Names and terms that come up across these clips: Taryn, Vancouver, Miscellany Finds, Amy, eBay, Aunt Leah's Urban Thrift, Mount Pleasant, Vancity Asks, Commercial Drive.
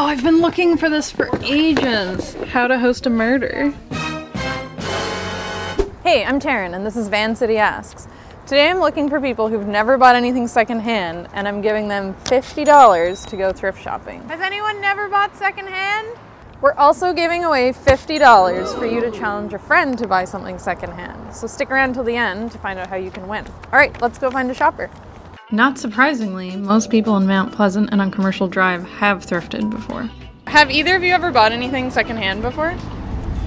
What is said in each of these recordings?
Oh, I've been looking for this for ages. How to host a murder. Hey, I'm Taryn and this is Vancity Asks. Today I'm looking for people who've never bought anything secondhand and I'm giving them $50 to go thrift shopping. Has anyone never bought secondhand? We're also giving away $50 for you to challenge a friend to buy something secondhand. So stick around till the end to find out how you can win. All right, let's go find a shopper. Not surprisingly, most people in Mount Pleasant and on Commercial Drive have thrifted before. Have either of you ever bought anything secondhand before?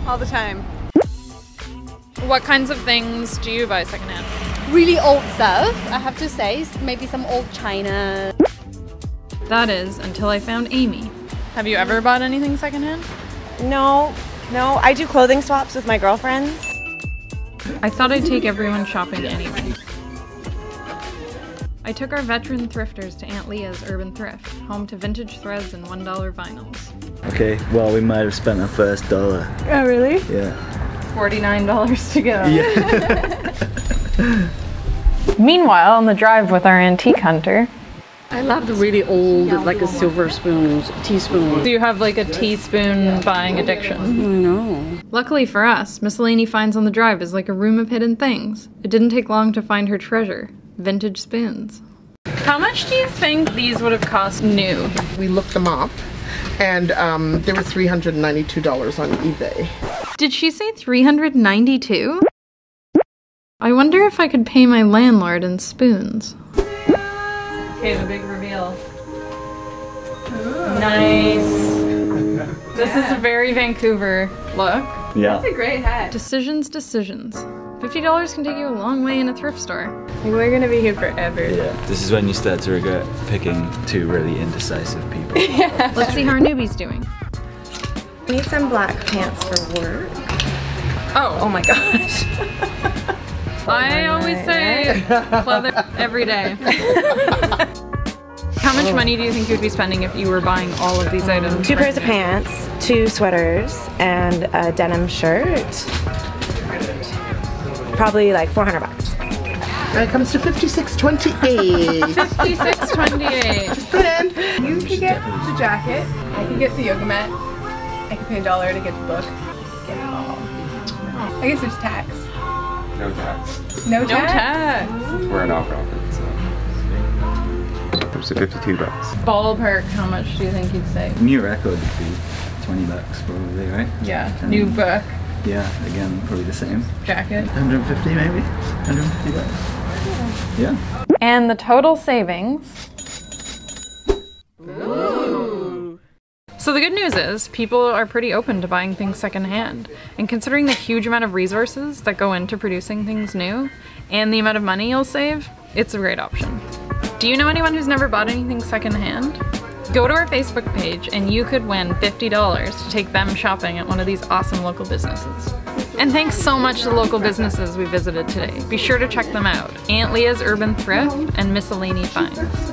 All the time. What kinds of things do you buy secondhand? Really old stuff, I have to say. Maybe some old china. That is, until I found Amy. Have you ever bought anything secondhand? No. I do clothing swaps with my girlfriends. I thought I'd take everyone shopping anyway. I took our veteran thrifters to Aunt Leah's Urban Thrift, home to vintage threads and $1 vinyls. Okay, well, we might have spent our first dollar. Oh, really? Yeah. $49 to go. Yeah. Meanwhile, on the drive with our antique hunter, I love the really old, like a silver spoons, teaspoon. Do you have like a teaspoon buying addiction? No. Luckily for us, Miscellany Finds on the Drive is like a room of hidden things. It didn't take long to find her treasure, vintage spoons. How much do you think these would have cost new? We looked them up and they were $392 on eBay. Did she say 392? I wonder if I could pay my landlord in spoons. Okay, the big reveal. Ooh. Nice. This is a very Vancouver look. Yeah. That's a great hat. Decisions. $50 can take you a long way in a thrift store. We're gonna be here forever. Yeah. This is when you start to regret picking two really indecisive people. Yeah. Let's see how our newbie's doing. I need some black pants for work. Oh my gosh. I always say leather every day. How much money do you think you'd be spending if you were buying all of these items? Two pairs of pants, two sweaters, and a denim shirt. Probably like $400. That comes to $56.28. $56.28. Just put in. You can get the jacket. I can get the yoga mat. I can pay $1 to get the book. Get it all. I guess there's tax. No tax. No tax. We're a nonprofit, so. Comes to $52. Ballpark, how much do you think you'd save? New record would be $20 probably, right? Yeah. And new book. Yeah, again, probably the same. Jacket. 150 maybe? $150. Yeah. And the total savings. Ooh. So the good news is, people are pretty open to buying things secondhand, and considering the huge amount of resources that go into producing things new, and the amount of money you'll save, it's a great option. Do you know anyone who's never bought anything secondhand? Go to our Facebook page and you could win $50 to take them shopping at one of these awesome local businesses. And thanks so much to the local businesses we visited today. Be sure to check them out, Aunt Leah's Urban Thrift and Miscellany Finds.